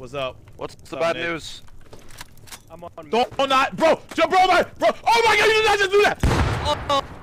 What's up? What's the bad news? I'm on. Don't, bro! Oh my god, you did not just do that! Oh.